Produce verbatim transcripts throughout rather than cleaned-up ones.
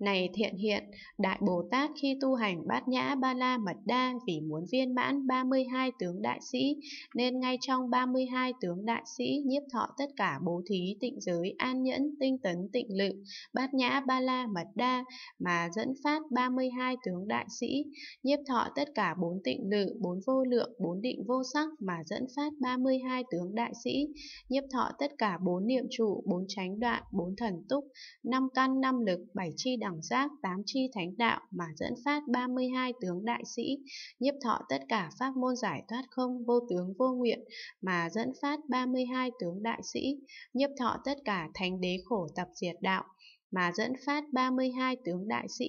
Này thiện hiện, Đại Bồ Tát khi tu hành bát nhã ba la mật đa vì muốn viên mãn ba mươi hai tướng đại sĩ, nên ngay trong ba mươi hai tướng đại sĩ nhiếp thọ tất cả bố thí, tịnh giới, an nhẫn, tinh tấn, tịnh lự, bát nhã ba la mật đa mà dẫn phát ba mươi hai tướng đại sĩ, nhiếp thọ tất cả bốn tịnh lự, bốn vô lượng, bốn định vô sắc mà dẫn phát ba mươi hai tướng đại sĩ, nhiếp thọ tất cả bốn niệm trụ, bốn chánh đoạn, bốn thần túc, năm căn, năm lực, bảy chi đẳng giác, tám chi thánh đạo mà dẫn phát ba mươi hai tướng đại sĩ, nhiếp thọ tất cả pháp môn giải thoát không, vô tướng, vô nguyện mà dẫn phát ba mươi hai tướng đại sĩ, nhiếp thọ tất cả thánh đế khổ tập diệt đạo mà dẫn phát ba mươi hai tướng đại sĩ,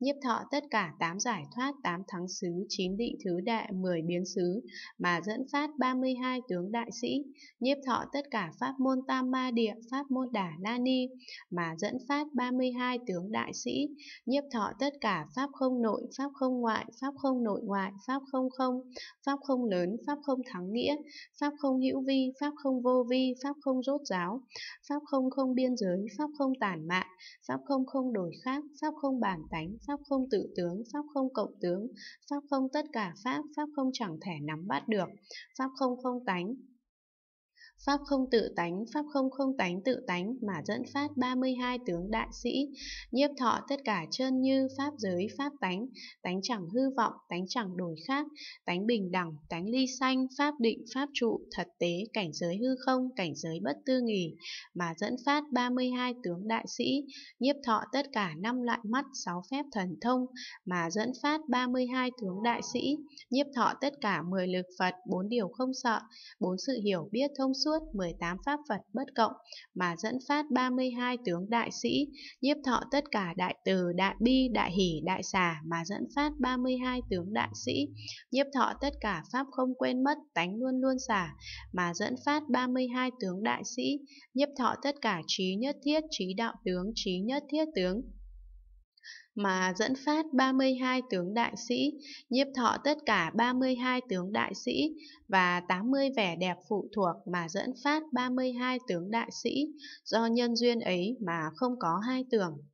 nhiếp thọ tất cả tám giải thoát, tám thắng xứ, chín định thứ đệ, mười biến xứ mà dẫn phát ba mươi hai tướng đại sĩ, nhiếp thọ tất cả pháp môn tam ma địa, pháp môn đà la ni mà dẫn phát ba mươi hai tướng đại sĩ, nhiếp thọ tất cả pháp không nội, pháp không ngoại, pháp không nội ngoại, pháp không không, pháp không lớn, pháp không thắng nghĩa, pháp không hữu vi, pháp không vô vi, pháp không rốt ráo, pháp không không biên giới, pháp không tản mạn, pháp không không đổi khác, pháp không bản tánh, pháp không tự tướng, pháp không cộng tướng, pháp không tất cả pháp, pháp không chẳng thể nắm bắt được, pháp không không tánh, pháp không tự tánh, pháp không không tánh tự tánh mà dẫn phát ba mươi hai tướng đại sĩ, nhiếp thọ tất cả chân như, pháp giới, pháp tánh, tánh chẳng hư vọng, tánh chẳng đổi khác, tánh bình đẳng, tánh ly sanh, pháp định, pháp trụ, thật tế, cảnh giới hư không, cảnh giới bất tư nghỉ mà dẫn phát ba mươi hai tướng đại sĩ, nhiếp thọ tất cả năm loại mắt, sáu phép thần thông mà dẫn phát ba mươi hai tướng đại sĩ, nhiếp thọ tất cả mười lực Phật, bốn điều không sợ, bốn sự hiểu biết thông suốt, mười tám pháp Phật bất cộng mà dẫn phát ba mươi hai tướng đại sĩ, nhiếp thọ tất cả đại từ, đại bi, đại hỷ, đại xả mà dẫn phát ba mươi hai tướng đại sĩ, nhiếp thọ tất cả pháp không quên mất, tánh luôn luôn xả mà dẫn phát ba mươi hai tướng đại sĩ, nhiếp thọ tất cả trí nhất thiết, trí đạo tướng, trí nhất thiết tướng mà dẫn phát ba mươi hai tướng đại sĩ, nhiếp thọ tất cả ba mươi hai tướng đại sĩ và tám mươi vẻ đẹp phụ thuộc mà dẫn phát ba mươi hai tướng đại sĩ, do nhân duyên ấy mà không có hai tưởng.